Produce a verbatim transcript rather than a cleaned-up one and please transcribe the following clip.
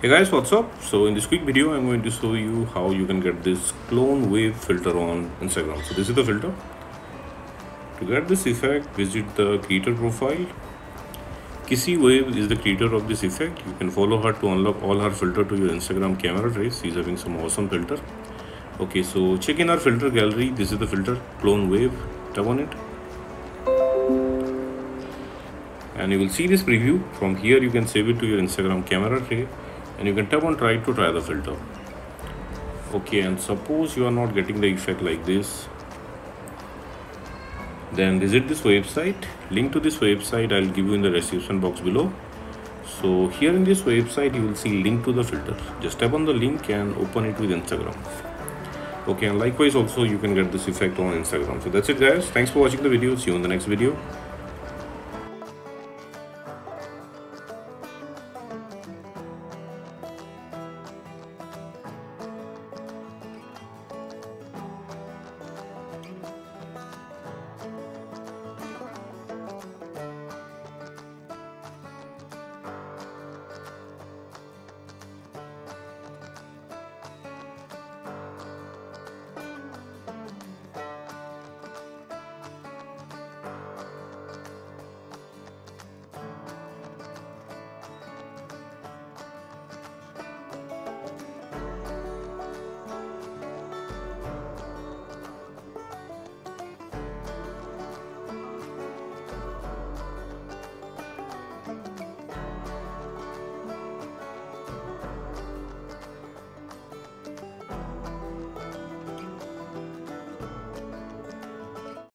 Hey guys, what's up? So in this quick video I'm going to show you how you can get this clone wave filter on Instagram. So this is the filter. To get this effect, visit the creator profile. Kissy Wave is the creator of this effect. You can follow her to unlock all her filter to your Instagram camera trace. She's having some awesome filter. Okay, so check in our filter gallery. This is the filter clone wave. Tap on it. And you will see this preview. From here you can save it to your Instagram camera tray and you can tap on try to try the filter. Okay, and suppose you are not getting the effect like this, then visit this website. Link to this website I'll give you in the description box below. So here in this website you will see link to the filter. Just tap on the link and open it with Instagram. Okay, and likewise also you can get this effect on Instagram. So that's it guys. Thanks for watching the video. See you in the next video.